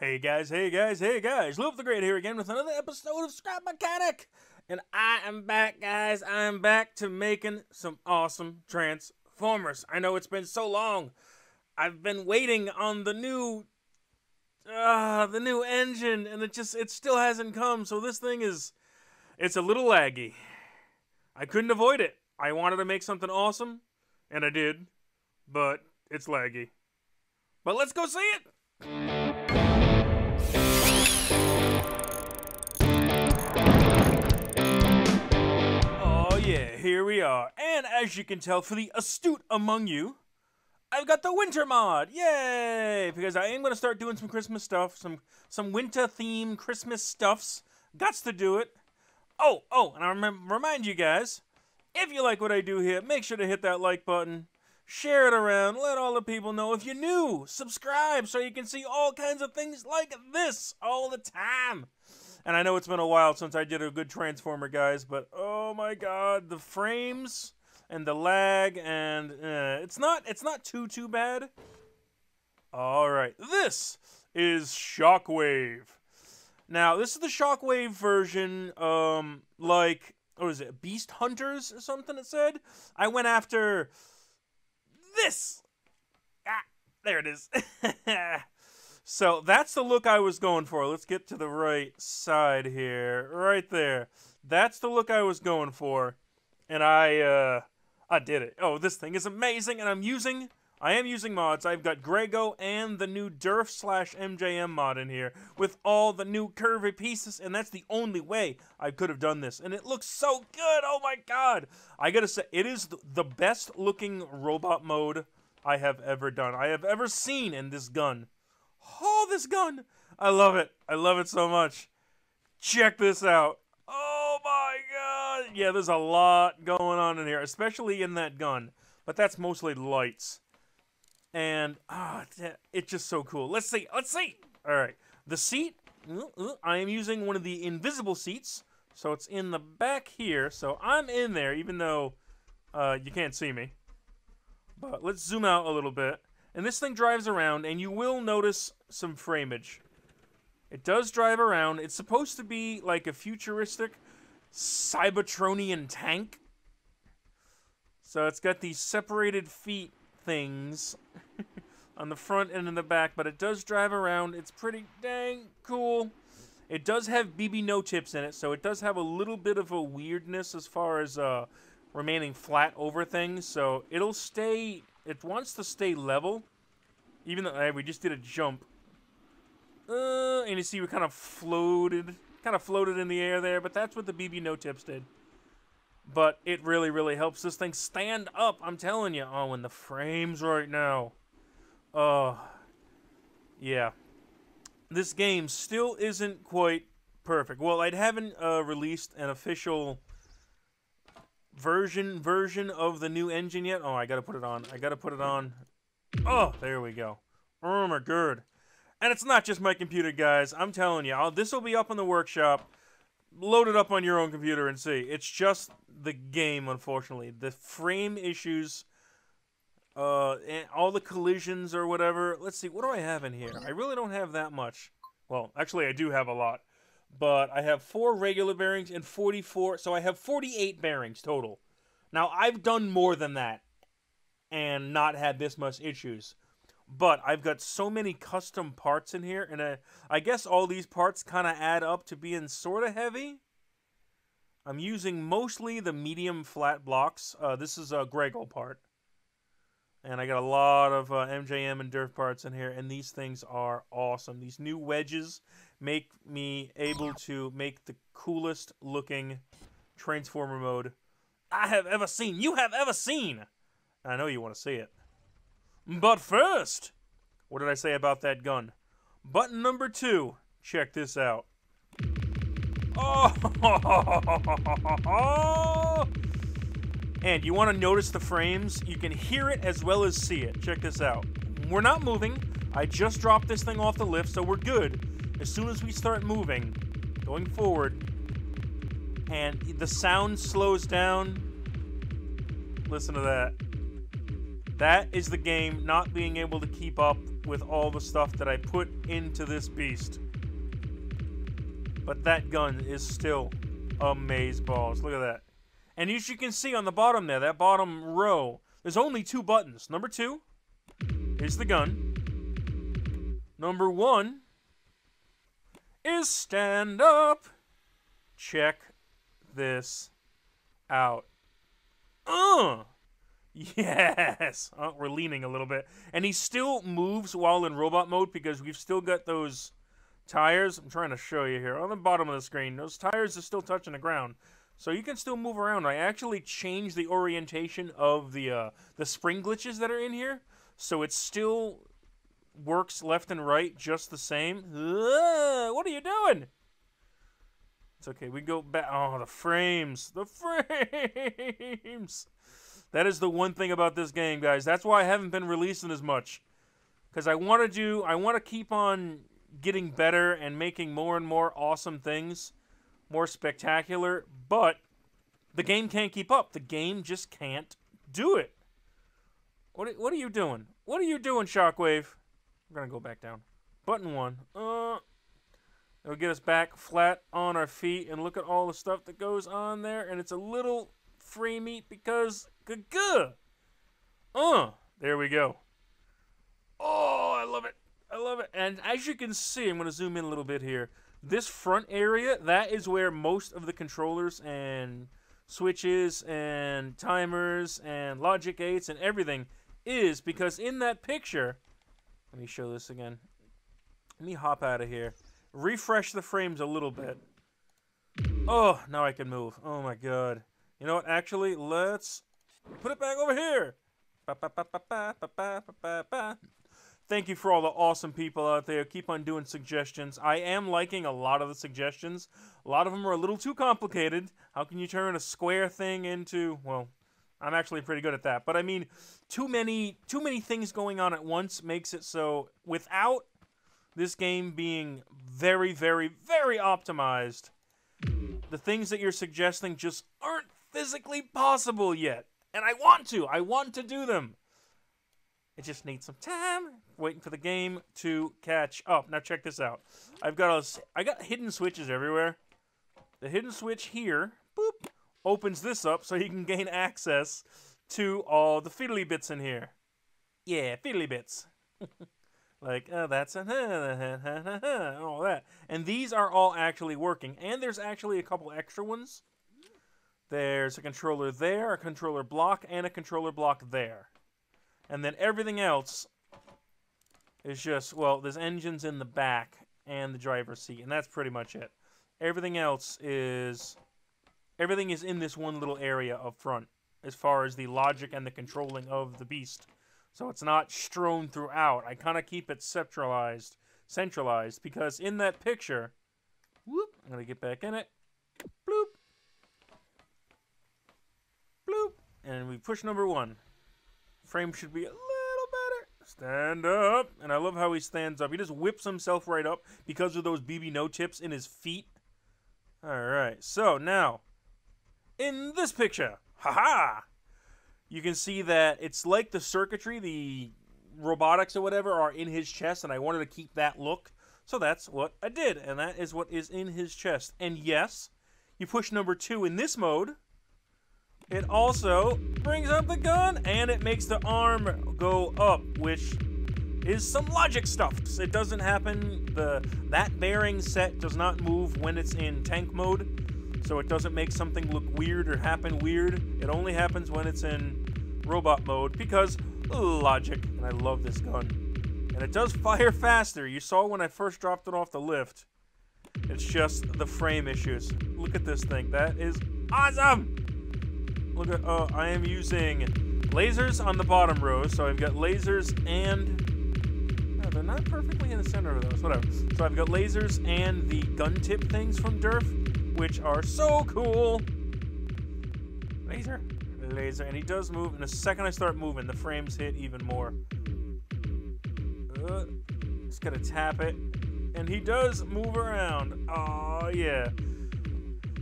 Hey guys, Luap the Great here again with another episode of Scrap Mechanic! And I am back, guys. I am back to making some awesome Transformers. I know it's been so long. I've been waiting on the new engine, and it still hasn't come, so this thing is, it's a little laggy. I couldn't avoid it. I wanted to make something awesome, and I did, but it's laggy. But let's go see it! Yeah, here we are, and as you can tell, for the astute among you, I've got the winter mod, yay, because I am going to start doing some Christmas stuff, some winter theme Christmas stuffs, gots to do it. Oh, and I remind you guys, if you like what I do here, make sure to hit that like button, share it around, let all the people know. If you're new, subscribe so you can see all kinds of things like this all the time. And I know it's been a while since I did a good Transformer, guys, but oh my god, the frames and the lag, and it's not too bad. All right, this is Shockwave. Now, this is the Shockwave version, like, what was it, Beast Hunters or something it said? I went after this. Ah, there it is. So that's the look I was going for. Let's get to the right side here, right there. That's the look I was going for, and I did it. Oh, this thing is amazing, and I am using mods. I've got Grego and the new Derf / MJM mod in here with all the new curvy pieces, and that's the only way I could have done this. And it looks so good. Oh my god! I gotta say, it is the best looking robot mode I have ever done. I have ever seen in this gun. Oh, this gun! I love it. I love it so much. Check this out. Oh my god! Yeah, there's a lot going on in here, especially in that gun. But that's mostly lights. And, it's just so cool. Let's see! Alright, the seat. I am using one of the invisible seats. So it's in the back here. So I'm in there, even though you can't see me. But let's zoom out a little bit. And this thing drives around, and you will notice some framage. It does drive around. It's supposed to be like a futuristic Cybertronian tank. So it's got these separated feet things on the front and in the back, but it does drive around. It's pretty dang cool. It does have BB No Tips in it, so it does have a little bit of a weirdness as far as remaining flat over things, so it'll stay... It wants to stay level, even though we just did a jump. And you see we kind of floated in the air there, but that's what the BB No Tips did. But it really, really helps this thing stand up, I'm telling you. Oh, and the frames right now. Yeah. This game still isn't quite perfect. Well, I haven't released an official... version of the new engine yet. Oh, I gotta put it on. Oh, there we go. Oh my god. And it's not just my computer, guys. I'm telling you, this will be up in the workshop. Load it up on your own computer and see. It's just the game, unfortunately. The frame issues, and all the collisions or whatever. Let's see, what do I have in here? I really don't have that much. Well, actually, I do have a lot. But I have 4 regular bearings and 44, so I have 48 bearings total. Now, I've done more than that and not had this much issues. But I've got so many custom parts in here, and I guess all these parts kind of add up to being sort of heavy. I'm using mostly the medium flat blocks. This is a Grego part. And I got a lot of MJM and Derf parts in here, and these things are awesome. These new wedges make me able to make the coolest looking Transformer mode I have ever seen. You have ever seen! I know you want to see it. But first, what did I say about that gun? Button number 2. Check this out. Oh! And you want to notice the frames, you can hear it as well as see it. Check this out. We're not moving. I just dropped this thing off the lift, so we're good. As soon as we start moving, going forward, and the sound slows down. Listen to that. That is the game not being able to keep up with all the stuff that I put into this beast. But that gun is still amazeballs. Look at that. And as you can see on the bottom there, that bottom row, there's only two buttons. Number 2 is the gun. Number 1 is stand up. Check this out. Yes! We're leaning a little bit. And he still moves while in robot mode because we've still got those tires. I'm trying to show you here. On the bottom of the screen, those tires are still touching the ground. So you can still move around. I actually changed the orientation of the spring glitches that are in here. So it still works left and right just the same. What are you doing? It's okay. We go back. Oh, the frames. The frames. That is the one thing about this game, guys. That's why I haven't been releasing as much. Because I want to keep on getting better and making more and more awesome things. More spectacular. But the game can't keep up. The game just can't do it. What are you doing? What are you doing, Shockwave? We're going to go back down. Button 1. It'll get us back flat on our feet, and look at all the stuff that goes on there, and it's a little framey because there we go. Oh, I love it. I love it. And as you can see, I'm going to zoom in a little bit here. This front area, that is where most of the controllers and switches and timers and logic gates and everything is, because in that picture, let me show this again. Let me hop out of here. Refresh the frames a little bit. Oh, now I can move. Oh my god. You know what? Actually, let's put it back over here. Thank you for all the awesome people out there. Keep on doing suggestions. I am liking a lot of the suggestions. A lot of them are a little too complicated. How can you turn a square thing into, well, I'm actually pretty good at that. But I mean, too many things going on at once makes it so without this game being very, very, very optimized, the things that you're suggesting just aren't physically possible yet. And I want to do them. It just needs some time, waiting for the game to catch up. Now check this out. I got hidden switches everywhere. The hidden switch here, boop, opens this up so you can gain access to all the fiddly bits in here. Yeah, fiddly bits. Like, oh, that's a and all that. And these are all actually working. And there's actually a couple extra ones. There's a controller there, a controller block, and a controller block there. And then everything else is just, well, there's engines in the back and the driver's seat, and that's pretty much it. Everything else is, everything is in this one little area up front as far as the logic and the controlling of the beast. So it's not strewn throughout. I kind of keep it centralized, because in that picture, whoop, I'm going to get back in it, bloop, bloop, and we push number 1. Frame should be a little better. Stand up, and I love how he stands up. He just whips himself right up because of those BB No Tips in his feet. All right, so now, in this picture, haha! You can see that it's like the circuitry, the robotics or whatever, are in his chest, and I wanted to keep that look. So that's what I did, and that is what is in his chest. And yes, you push number 2 in this mode. It also brings up the gun, and it makes the arm go up, which is some logic stuff. It doesn't happen. That bearing set does not move when it's in tank mode. So it doesn't make something look weird or happen weird. It only happens when it's in robot mode because logic. And I love this gun. And it does fire faster. You saw when I first dropped it off the lift. It's just the frame issues. Look at this thing. That is awesome. Look at, oh, I am using lasers on the bottom row. So I've got lasers and, no, they're not perfectly in the center of those, whatever. So I've got lasers and the gun tip things from Derf, which are so cool. Laser, and he does move, and the second I start moving, the frames hit even more. Just gonna tap it, and he does move around. Oh yeah.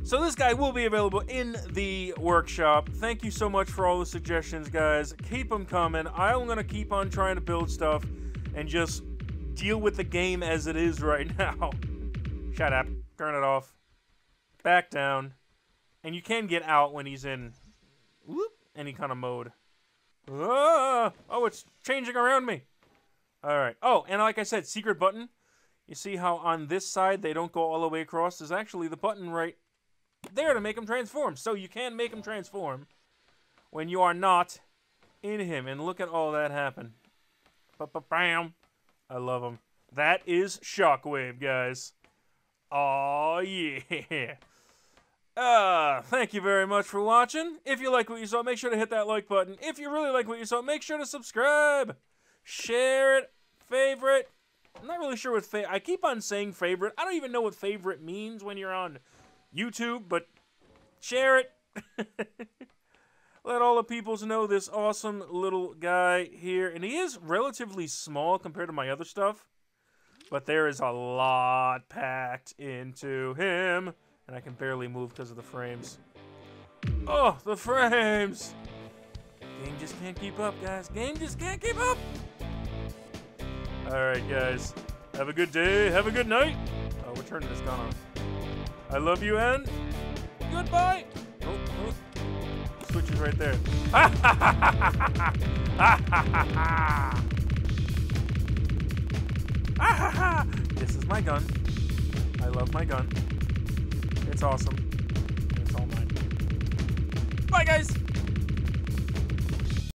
So this guy will be available in the workshop. Thank you so much for all the suggestions, guys. Keep them coming. I'm gonna keep on trying to build stuff. and just deal with the game as it is right now. Shut up. Turn it off. Back down. And you can get out when he's in any kind of mode. Oh, it's changing around me. All right. Oh, and like I said, secret button. You see how on this side they don't go all the way across? There's actually the button right there to make him transform. So you can make him transform when you are not in him. And look at all that happen. Ba-ba-bam. I love him. That is Shockwave, guys. Oh yeah. Thank you very much for watching. If you like what you saw, make sure to hit that like button. If you really like what you saw, make sure to subscribe. Share it. Favorite. I'm not really sure what favorite. I keep on saying favorite. I don't even know what favorite means when you're on YouTube, but share it. Let all the peoples know this awesome little guy here. And he is relatively small compared to my other stuff. But there is a lot packed into him. And I can barely move because of the frames. Oh, the frames! Game just can't keep up, guys. Game just can't keep up! Alright, guys. Have a good day. Have a good night. Oh, we're turning this gun on. I love you, and goodbye! Oh, oh. Switch is right there. Ha ha ha ha ha! Ha ha ha! This is my gun. I love my gun. It's awesome. It's all mine. Bye, guys!